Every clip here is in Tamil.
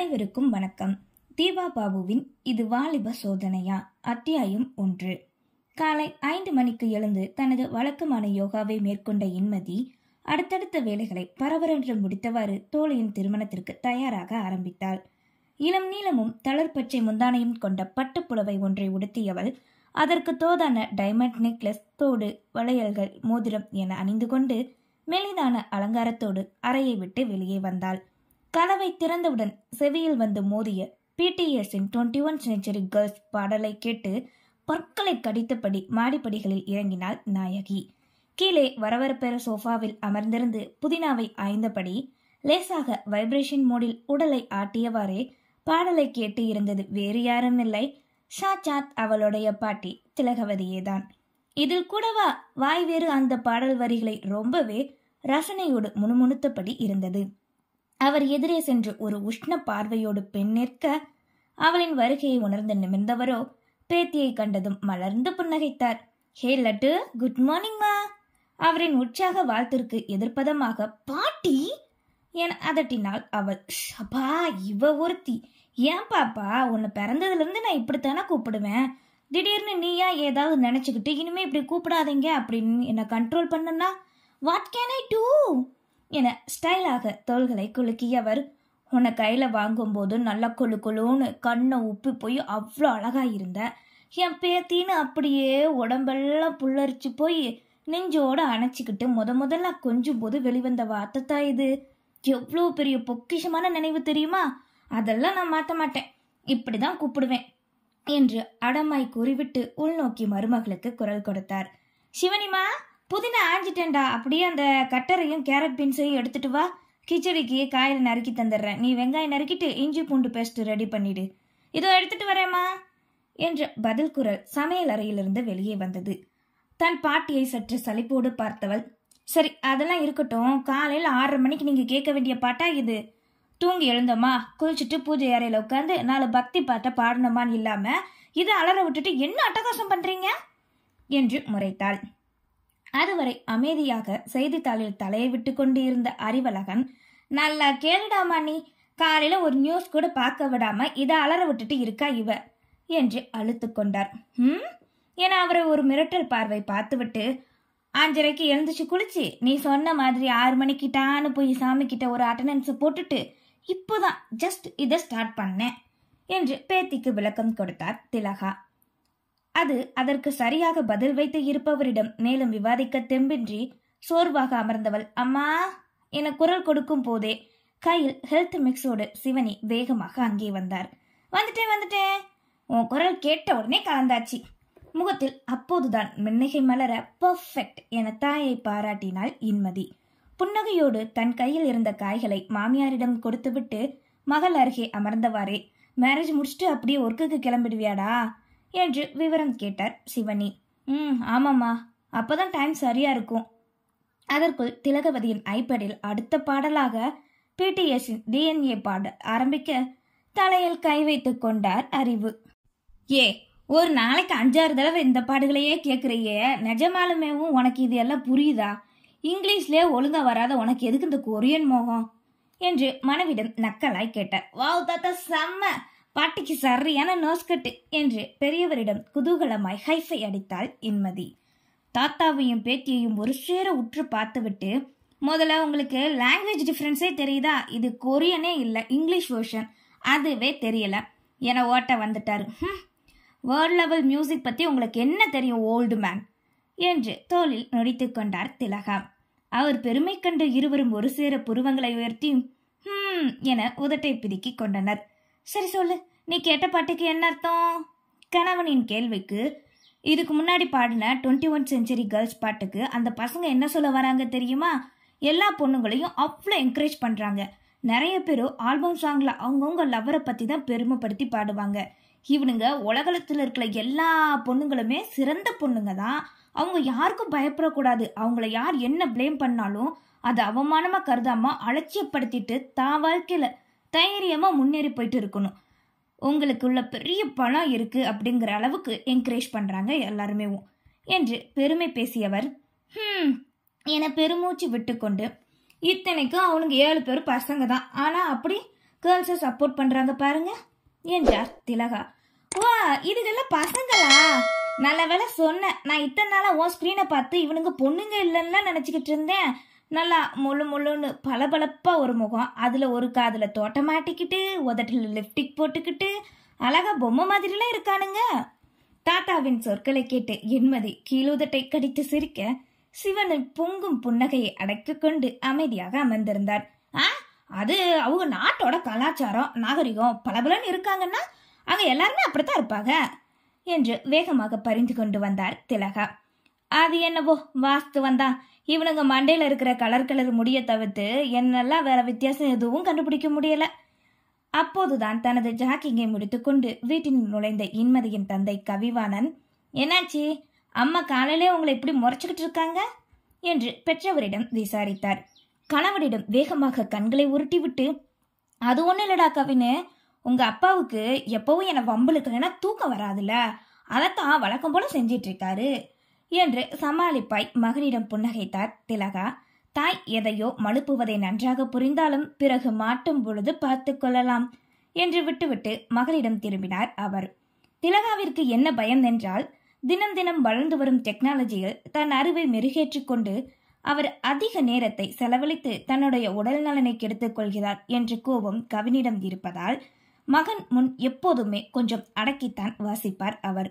அனைவருக்கும் வணக்கம். தீபா பாபுவின் இது வாலிப சோதனையா அத்தியாயம் 1. காலை 5 மணிக்கு எழுந்து தனது வழக்கமான யோகாவை மேற்கொண்ட இன்மதி அடுத்தடுத்த வேலைகளை பரபரன்று முடித்தவாறு தோழியின் திருமணத்திற்கு தயாராக ஆரம்பித்தாள். இளம் நீளமும் தளர்பச்சை முந்தானையும் கொண்ட பட்டுப்புடவை ஒன்றை உடுத்தியவள் அதற்கு தோதான டைமண்ட் நெக்லஸ், தோடு, வளையல்கள், மோதிரம் என அணிந்து கொண்டு மெலிதான அலங்காரத்தோடு அறையை விட்டு வெளியே வந்தாள். கதவை திறந்தவுடன் செவியில் வந்து மோதிய பிடிஎஸின் 21 சென்ச்சுரி கேர்ள்ஸ் பாடலை கேட்டு பற்களை கடித்தபடி மாடிப்படிகளில் இறங்கினாள் நாயகி. கீழே வரவரப்பெற சோஃபாவில் அமர்ந்திருந்து புதினாவை ஆய்ந்தபடி லேசாக வைப்ரேஷன் மோடில் உடலை ஆட்டியவாறே பாடலை கேட்டு இருந்தது வேறு யாருமில்லை, ஷாச்சாத் அவளுடைய பாட்டி திலகவதியேதான். இதில் கூடவா வாய் வேறு அந்த பாடல் வரிகளை ரொம்பவே ரசனையோடு முணுமுணுத்தபடி இருந்தது. அவர் எதிரே சென்று ஒரு உஷ்ண பார்வையோடு பெண் நிற்க அவளின் வருகையை உணர்ந்து நிமிர்ந்தவரோ பேத்தியை கண்டதும் மலர்ந்து புன்னகைத்தார். ஹே லட்டு, குட் மார்னிங்மா. அவரின் உற்சாக வாழ்த்திற்கு எதிர்ப்பதமாக பாட்டி என அதட்டினாள் அவள். ஷபா, இவ ஒருத்தி. ஏன் பாப்பா, உன்னை பிறந்ததுல இருந்து நான் இப்படித்தானே கூப்பிடுவேன், திடீர்னு நீயா ஏதாவது நினைச்சுக்கிட்டு இனிமே இப்படி கூப்பிடாதீங்க அப்படின்னு என்னை கண்ட்ரோல் பண்ணனா வாட் கேன் ஐ டூ என ஸ்டைலாக தோள்களை குலுக்கியவர். உன்னை கையில் வாங்கும்போது நல்லா கொழு கொழுன்னு கண்ணை உப்பி போய் அவ்வளோ அழகாக இருந்த என் பேத்தின்னு அப்படியே உடம்பெல்லாம் புல்லரிச்சு போய் நெஞ்சோடு அணைச்சிக்கிட்டு முதல்ல கொஞ்சம் போது வெளிவந்த வார்த்தை தான் இது. எவ்வளோ பெரிய பொக்கிஷமான நினைவு தெரியுமா, அதெல்லாம் நான் மாற்ற மாட்டேன், இப்படி தான் கூப்பிடுவேன் என்று அடமாய் கூறிவிட்டு உள்நோக்கி மருமகளுக்கு குரல் கொடுத்தார். சிவனிமா, புதினா ஆஞ்சிட்டேன்டா, அப்படியே அந்த கட்டரையும் கேரட் பீன்ஸையும் எடுத்துட்டு வா, கிச்சடிக்கு காயில் நறுக்கி தந்துடுறேன், நீ வெங்காயம் நறுக்கிட்டு இஞ்சி பூண்டு பேஸ்ட் ரெடி பண்ணிடு, இதோ எடுத்துட்டு வரேம்மா என்று பதில் குரல் சமையல் அறையிலிருந்து வெளியே வந்தது. தன் பாட்டியை சற்று சலிப்போடு பார்த்தவள், சரி அதெல்லாம் இருக்கட்டும், காலையில் 6:30 மணிக்கு நீங்க கேட்க வேண்டிய பாட்டா இது, தூங்கி எழுந்தோமா குளிச்சுட்டு பூஜை அறையில உட்காந்து 4 பக்தி பாட்டை பாடணுமான்னு இல்லாம இதை அலற விட்டுட்டு என்ன அட்டகாசம் பண்றீங்க என்று முறைத்தாள். அதுவரை அமைதியாக செய்தித்தாளில் தலையை விட்டு கொண்டு இருந்த அறிவழகன், நல்லா கேளுடாமா, நீ காலையில ஒரு நியூஸ் கூட பார்க்க விடாம இதை அலற விட்டுட்டு இருக்கா இவ என்று அழுத்து கொண்டார். என அவரை ஒரு மிரட்டல் பார்வை பார்த்துவிட்டு, 5:30க்கு எழுந்துச்சு குளிச்சு நீ சொன்ன மாதிரி 6 மணிக்கு டான்னு போய் சாமி கிட்ட ஒரு அட்டண்டன்ஸை போட்டுட்டு இப்போதான் ஜஸ்ட் இதை ஸ்டார்ட் பண்ணேன் என்று பேத்திக்கு விளக்கம் கொடுத்தார் திலகா. அதற்கு சரியாக பதில் வைத்து இருப்பவரிடம் மேலும் விவாதிக்க தெம்பின்றி சோர்வாக அமர்ந்தவள், அம்மா என குரல் கொடுக்கும் போதே கையில் ஹெல்த் மிக்ஸோடு சிவனி வேகமாக அங்கே வந்தார். வந்துட்டேன், உன் குரல் கேட்ட உடனே கலந்தாச்சு. முகத்தில் அப்போதுதான் மின்னகை மலர பர்ஃபெக்ட் என தாயை பாராட்டினாள் இன்மதி. புன்னகையோடு தன் கையில் இருந்த காய்களை மாமியாரிடம் கொடுத்துவிட்டு மகள் அருகே அமர்ந்தவாறே, மேரேஜ் முடிச்சுட்டு அப்படியே ஒர்க்குக்கு கிளம்பிடுவியாடா என்று விவரம் கேட்டார் சிவனி. ஆமாம்மா, அப்போதான் டைம் சரியா இருக்கும். அதற்குள் திலகவதியின் ஐபேடில் அடுத்த பாடலாக பிடிஎஸின் டிஎன்ஏ பாட ஆரம்பிக்க தலையில் கை வைத்து கொண்டார் அறிவு. ஏ, ஒரு நாளைக்கு 5-6 தடவை இந்த பாடுகளையே கேட்குறையே, நிஜமாலுமேவும் உனக்கு இது எல்லாம் புரியுதா, இங்கிலீஷ்லேயே ஒழுங்காக வராத உனக்கு எதுக்கு இந்த கொரியன் மோகம் என்று மனைவிடம் நக்கலாய் கேட்டார். வாவ் தாத்தா, செம்ம பாட்டிக்கு சரியான நோஸ்கட்டு என்று பெரியவரிடம் குதூகலமாய் ஹைஃபை அடித்தாள் இன்மதி. தாத்தாவையும் பேத்தியையும் ஒரு சேர உற்று பார்த்துவிட்டு, முதல்ல உங்களுக்கு லாங்குவேஜ் டிஃப்ரென்ஸே தெரியுதா, இது கொரியனே இல்லை, இங்கிலீஷ் வேர்ஷன், அதுவே தெரியல என ஓட்ட வந்துட்டாரு. வேர்ல்ட் லெவல் மியூசிக் பற்றி உங்களுக்கு என்ன தெரியும் ஓல்டு மேன் என்று தோளில் நொடித்து கொண்டார் திலகா. அவர் பெருமை கண்டு இருவரும் ஒரு சேர புருவங்களை உயர்த்தி என உதட்டை பிதுக்கி கொண்டனர். சரி சொல்லு, நீ கேட்ட பாட்டுக்கு என்ன அர்த்தம்? கணவனின் கேள்விக்கு, இதுக்கு முன்னாடி பாடின 21 சென்ச்சுரி கேர்ள்ஸ் பாட்டுக்கு அந்த பசங்க என்ன சொல்ல வராங்க தெரியுமா, எல்லா பொண்ணுங்களையும் அவ்வளோ என்கரேஜ் பண்ணுறாங்க, நிறைய பேர் ஆல்பம் சாங்கில் அவங்கவுங்க லவ்வரை பற்றி தான் பெருமைப்படுத்தி பாடுவாங்க, இவனுங்க உலகத்தில் இருக்கிற எல்லா பொண்ணுங்களுமே சிறந்த பொண்ணுங்க தான், அவங்க யாருக்கும் பயப்படக்கூடாது, அவங்கள யார் என்ன பிளேம் பண்ணாலும் அதை அவமானமாக கருதாமல் அலட்சியப்படுத்திட்டு தான் வாழ்க்கையில் தைரியமாக முன்னேறி போயிட்டு இருக்கணும், உங்களுக்குள்ள பெரிய பலம் இருக்குது அப்படிங்கிற அளவுக்கு என்கரேஜ் பண்ணுறாங்க எல்லாருமே என்று பெருமை பேசியவர் என பெருமூச்சு விட்டு கொண்டு, இத்தனைக்கும் அவனுங்க 7 பேர் பசங்க தான், ஆனால் அப்படி கேர்ள்ஸை சப்போர்ட் பண்ணுறாங்க பாருங்க என்றார் திலகா. வா, இதுக்கெல்லாம் பசங்களா? நல்ல வேலை சொன்னேன். நான் இத்தனை நாளாக உன் ஸ்க்ரீனை பார்த்து இவனுங்க பொண்ணுங்க இல்லைன்னா நினச்சிக்கிட்டு இருந்தேன். நல்லா மொழு மொழுன்னு பளபளப்பாக ஒரு முகம், அதில் ஒரு காதில் தோட்டம் மாட்டிக்கிட்டு, உதட்டில் லிப்டிக் போட்டுக்கிட்டு அழகாக பொம்மை மாதிரிலாம் இருக்கானுங்க. தாத்தாவின் சொற்களை கேட்டு எண்மதி கீழுதட்டை கடித்து சிரிக்க சிவனை பொங்கும் புன்னகையை அடக்கி கொண்டு அமைதியாக அமர்ந்திருந்தார். அது அவங்க நாட்டோட கலாச்சாரம் நாகரிகம். பலபலன்னு இருக்காங்கன்னா அங்கே எல்லாருமே அப்படித்தான் இருப்பாங்க என்று வேகமாக பறிந்து கொண்டு வந்தார் திலகா. அது என்னவோ வாஸ்துவந்தா. இவனுங்க மண்டையில் இருக்கிற கலர் முடிய தவிர்த்து என்னெல்லாம் வேற வித்தியாசம் எதுவும் கண்டுபிடிக்க முடியல. அப்போதுதான் தனது ஜாக்கிங்கை முடித்துக்கொண்டு வீட்டின் நுழைந்த இன்மதியின் தந்தை கவிவாணன், என்னாச்சி அம்மா காலையிலே உங்களை இப்படி முறைச்சிக்கிட்டு இருக்காங்க என்று பெற்றவரிடம் விசாரித்தார். கணவனிடம் வேகமாக கண்களை உருட்டிவிட்டு, அது ஒன்றும் இல்லடா கவினு, உங்க அப்பாவுக்கு எப்பவும் என்னை வம்பளுக்குன்னா தூக்கம் வராதுல்ல, அதைத்தான் வழக்கம் போல செஞ்சிட்டு இருக்காரு என்று சமாளிப்பாய் மகனிடம் புன்னகைத்தார் திலகா. தாய் எதையோ மழுப்புவதை நன்றாக புரிந்தாலும் பிறகு மாட்டும் பொழுது பார்த்து கொள்ளலாம் என்று விட்டுவிட்டு மகனிடம் திரும்பினார் அவர். திலகாவிற்கு என்ன பயம் என்றால் தினம் தினம் வளர்ந்து வரும் டெக்னாலஜியில் தன் அறிவை மெருகேற்றி கொண்டு அவர் அதிக நேரத்தை செலவழித்து தன்னுடைய உடல் நலனை கெடுத்துக் கொள்கிறார் என்ற கோபம் கவினிடம் இருப்பதால் மகன் முன் எப்போதுமே கொஞ்சம் அடக்கித்தான் வாசிப்பார் அவர்.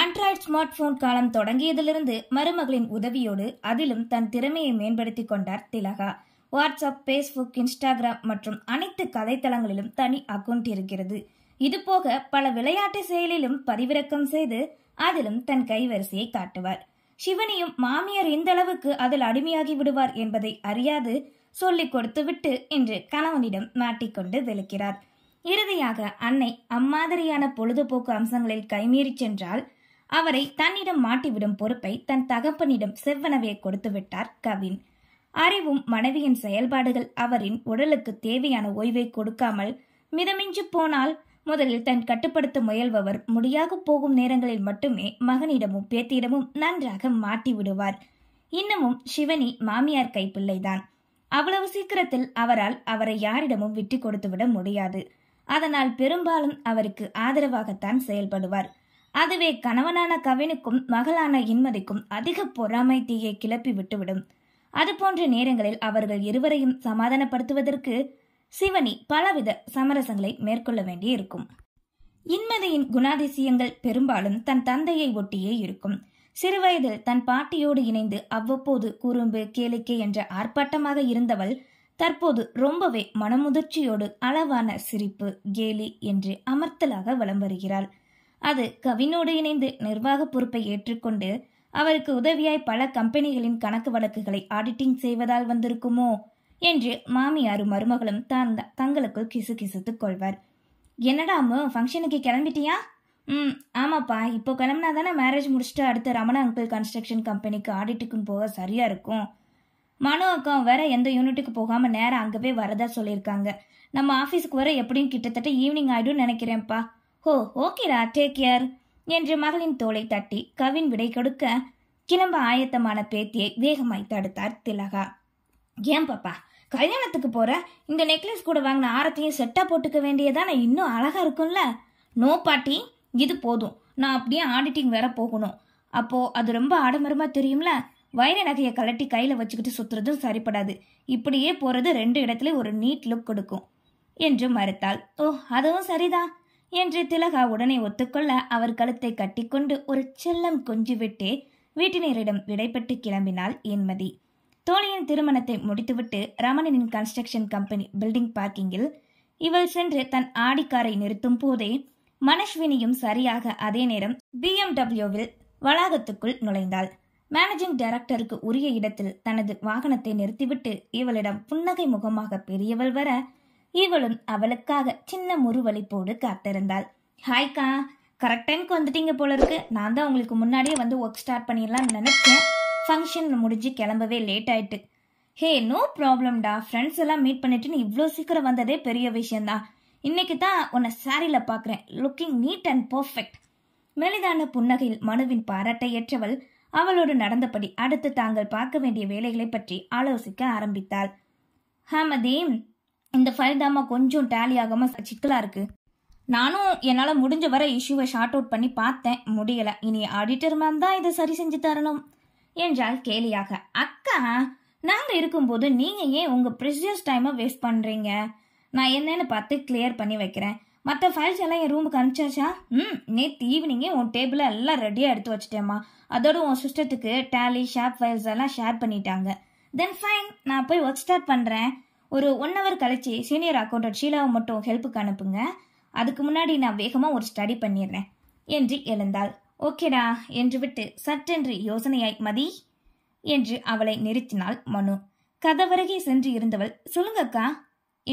ஆண்ட்ராய்டு ஸ்மார்ட் போன் காலம் தொடங்கியதிலிருந்து மருமகளின் உதவியோடு அதிலும் தன் திறமையை மேம்படுத்தி கொண்டார் திலகா. வாட்ஸ்அப், பேஸ்புக், இன்ஸ்டாகிராம் மற்றும் அனைத்து கதைத்தளங்களிலும் தனி அக்கவுண்ட் இருக்கிறது. இதுபோக பல விளையாட்டு செயலிலும் பதிவிறக்கம் செய்து அதிலும் தன் கைவரிசையை காட்டுவார். சிவனியும் மாமியார் இந்த அளவுக்கு அதில் அடிமையாகி விடுவார் என்பதை அறியாது சொல்லிக் கொடுத்துவிட்டு இன்று கணவனிடம் மாட்டிக்கொண்டு விளக்கிறார். இறுதியாக அன்னை அம்மாதிரியான பொழுதுபோக்கு அம்சங்களில் கைமீறி சென்றால் அவரை தன்னிடம் மாட்டிவிடும் பொறுப்பை தன் தகப்பனிடம் செவ்வனவே கொடுத்து விட்டார் கவின். அறிவும் மனைவியின் செயல்பாடுகள் அவரின் உடலுக்கு தேவையான ஓய்வை கொடுக்காமல் மிதமிஞ்சு போனால் முதலில் தன் கட்டுப்படுத்த முயல்பவர் முடியாக போகும் நேரங்களில் மட்டுமே மகனிடமும் பேத்தியிடமும் நன்றாக மாட்டி விடுவார். இன்னமும் சிவனி மாமியார் கைப்பிள்ளைதான். அவ்வளவு சீக்கிரத்தில் அவரால் அவரை யாரிடமும் விட்டு கொடுத்துவிட முடியாது. அதனால் பெரும்பாலும் அவருக்கு ஆதரவாகத்தான் செயல்படுவார். அதுவே கணவனான கவினுக்கும் மகளான இன்மதிக்கும் அதிக பொறாமை தீயை கிளப்பி விட்டுவிடும். அதுபோன்ற நேரங்களில் அவர்கள் இருவரையும் சமாதானப்படுத்துவதற்கு சிவனி பலவித சமரசங்களை மேற்கொள்ள வேண்டியிருக்கும். இன்மதியின் குணாதிசயங்கள் பெரும்பாலும் தன் தந்தையை ஒட்டியே இருக்கும். சிறுவயதில் தன் பாட்டியோடு இணைந்து அவ்வப்போது குறும்பு கேளிக்கை என்ற ஆர்ப்பாட்டமாக இருந்தவள் தற்போது ரொம்பவே மனமுதிர்ச்சியோடு அளவான சிரிப்பு, கேலி என்று அமர்த்தலாக வலம் வருகிறாள். அது கவினோடு இணைந்து நிர்வாக பொறுப்பை ஏற்றுக்கொண்டு அவருக்கு உதவியாய் பல கம்பெனிகளின் கணக்கு வழக்குகளை ஆடிட்டிங் செய்வதால் வந்திருக்குமோ என்று மாமியாரும் மருமகளும் தங்களுக்குள் கிசுகிசுத்து கொள்வார். என்னடாமோ, ஃபங்க்ஷனுக்கு கிளம்பிட்டியா? ஆமாப்பா, இப்போ கிளம்புனா தானே மேரேஜ் முடிச்சுட்டு அடுத்த ரமணா அங்கிள் கன்ஸ்ட்ரக்ஷன் கம்பெனிக்கு ஆடிட்டுக்கும் போக சரியா இருக்கும். மனு அக்கா வேற எந்த யூனிட்டுக்கு போகாமல் நேரம் அங்கவே வரதா சொல்லியிருக்காங்க. நம்ம ஆஃபீஸுக்கு வர எப்படியும் கிட்டத்தட்ட ஈவினிங் ஆகிடும் நினைக்கிறேன்ப்பா. ஹோ, ஓகேடா, டேக் கேர் என்று மகளின் தோலை தட்டி கவின் விடை கொடுக்க கிளம்ப ஆயத்தமான பேத்தியை வேகமாய் தடுத்தார் திலகா. ஏன் பாப்பா, கல்யாணத்துக்கு போற இந்த நெக்லஸ் கூட வாங்கின ஆரத்தையும் செட்டா போட்டுக்க வேண்டியதானே, இன்னும் அழகா இருக்கும்ல. நோ பாட்டி, இது போதும். நான் அப்படியே ஆடிட்டிங் வேற போகணும். அப்போ அது ரொம்ப ஆடம்பரமா தெரியும்ல. வைர நகையை கலட்டி கையில வச்சுக்கிட்டு சுத்துறதும் சரிப்படாது. இப்படியே போறது ரெண்டு இடத்துல ஒரு நீட் லுக் கொடுக்கும் என்று மறுத்தாள். ஓ, அதுவும் சரிதான் என்று திலகா உடனே ஒத்துக்கொள்ள அவர் கழுத்தை கட்டிக்கொண்டு ஒரு செல்லம் கொஞ்சிவிட்டு வீட்டினரிடம் விடைபெற்று கிளம்பினாள் இன்மதி. தோழியின் திருமணத்தை முடித்துவிட்டு ரமணனின் கன்ஸ்ட்ரக்ஷன் கம்பெனி பில்டிங் பார்க்கிங்கில் இவள் சென்று தன் ஆடிக்காரை நிறுத்தும் போதே மனஸ்வினியும் சரியாக அதே நேரம் BMW-வில் வளாகத்துக்குள் நுழைந்தாள். மேனேஜிங் டைரக்டருக்கு உரிய இடத்தில் தனது வாகனத்தை நிறுத்திவிட்டு இவளிடம் புன்னகை முகமாக பெரியவள் வர இவளும் அவளுக்காக சின்ன முறுவலிப்போடு காத்திருந்தாள். ஹாய்க்கா, கரெக்ட் டைமுக்கு வந்துட்டீங்க போல இருக்கு. நான் தான் உங்களுக்கு முன்னாடியே வந்து ஒர்க் ஸ்டார்ட் பண்ணிடலாம்னு நினச்சேன். ஃபங்க்ஷனில் முடிஞ்சு கிளம்பவே லேட் ஆகிட்டு. ஹே, நோ ப்ராப்ளம்டா. ஃப்ரெண்ட்ஸ் எல்லாம் மீட் பண்ணிட்டு நீ இவ்வளோ சீக்கிரம் வந்ததே பெரிய விஷயந்தான். இன்னைக்கு தான் உன்னை சாரியில் பார்க்குறேன், லுக்கிங் நீட் அண்ட் பர்ஃபெக்ட். மெலிதான புன்னகையில் மனுவின் பாராட்டையற்றவள் அவளோடு நடந்தபடி அடுத்து தாங்கள் பார்க்க வேண்டிய வேலைகளை பற்றி ஆலோசிக்க ஆரம்பித்தாள். ஹாமதீம், இந்த ஃபைல் தாமா கொஞ்சம் டேலி ஆகாமல் சிக்கலாக இருக்குது. நானும் என்னால் முடிஞ்ச வர இஷ்யூவை ஷார்ட் அவுட் பண்ணி பார்த்தேன், முடியலை. இனி ஆடிட்டர் மேம் தான் இதை சரி செஞ்சு தரணும் என்றால் கேலியாக. அக்கா, நாங்கள் இருக்கும்போது நீங்கள் ஏன் உங்கள் ப்ரெஷியஸ் டைமை வேஸ்ட் பண்ணுறீங்க? நான் என்னென்னு பார்த்து கிளியர் பண்ணி வைக்கிறேன். மற்ற ஃபைல்ஸ் எல்லாம் என் ரூமுக்கு அனுப்பிச்சாச்சா? நேற்று ஈவினிங்கே உன் டேபிளில் எல்லாம் ரெடியாக எடுத்து வச்சுட்டேம்மா. அதோடு உன் சிஸ்டத்துக்கு டேலி ஷேப் ஃபைல்ஸ் எல்லாம் ஷேர் பண்ணிட்டாங்க. தென் ஃபைன், நான் போய் ஒர்க் ஸ்டார்ட் பண்ணுறேன். ஒரு 1 hour கழிச்சு சீனியர் அக்கௌண்டன்ட் ஷீலாவை மட்டும் ஹெல்ப்புக்கு அனுப்புங்க. அதுக்கு முன்னாடி நான் வேகமாக ஒரு ஸ்டடி பண்ணிடுறேன் என்று எழுந்தாள். ஓகேடா என்று விட்டு சற்றென்று யோசனையாய் மதி என்று அவளை நிறுத்தினாள் மனு. கதவருகே சென்று இருந்தவள் சொல்லுங்கக்கா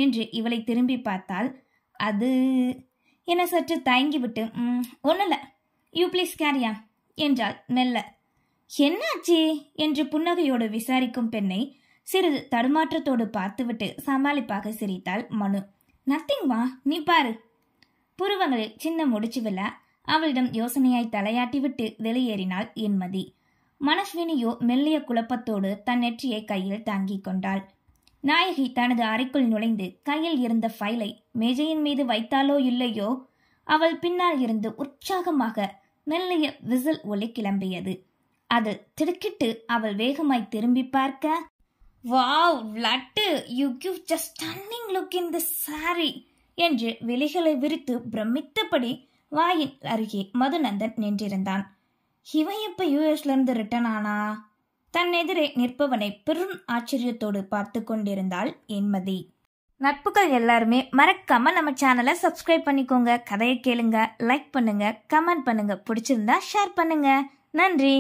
என்று இவளை திரும்பி பார்த்தாள். அது என சற்று தயங்கிவிட்டு ஒன்றுல யூ ப்ளீஸ் கேரியா என்றாள் மெல்ல. என்னாச்சு என்று புன்னகையோடு விசாரிக்கும் பெண்ணை சிறிது தடுமாற்றத்தோடு பார்த்துவிட்டு சமாளிப்பாக சிரித்தாள் மனு. நத்திங் வா, நீ பாரு. புருவங்களில் சின்ன முடிச்சு விழ அவளிடம் யோசனையாய் தலையாட்டிவிட்டு வெளியேறினாள் என்மதி. மனஸ்வினியோ மெல்லிய குழப்பத்தோடு தன் நெற்றியை கையில் தாங்கிக் கொண்டாள். நாயகி தனது அறைக்குள் நுழைந்து கையில் இருந்த ஃபைலை மேஜையின் மீது வைத்தாலோ இல்லையோ, அவள் பின்னால் இருந்து உற்சாகமாக மெல்லிய விசில் ஒலி கிளம்பியது. அது திடுக்கிட்டு அவள் வேகமாய் திரும்பி பார்க்க, wow laddu, you give just stunning look in the sari என்று விழிகளை விரித்து பிரமித்தபடி வாயின் அருகே மதுநந்தன் நின்றிருந்தான். இவன் எப்ப யூஎஸ்ல இருந்து ரிட்டர்ன் ஆனா? தன் எதிரே நிற்பவனை பெரும் ஆச்சரியத்தோடு பார்த்து கொண்டிருந்தாள் என்மதி. நட்புகள் எல்லாருமே மறக்காம நம்ம சேனலை சப்ஸ்கிரைப் பண்ணிக்கோங்க. கதையை கேளுங்க, லைக் பண்ணுங்க, கமெண்ட் பண்ணுங்க, பிடிச்சிருந்தா ஷேர் பண்ணுங்க. நன்றி.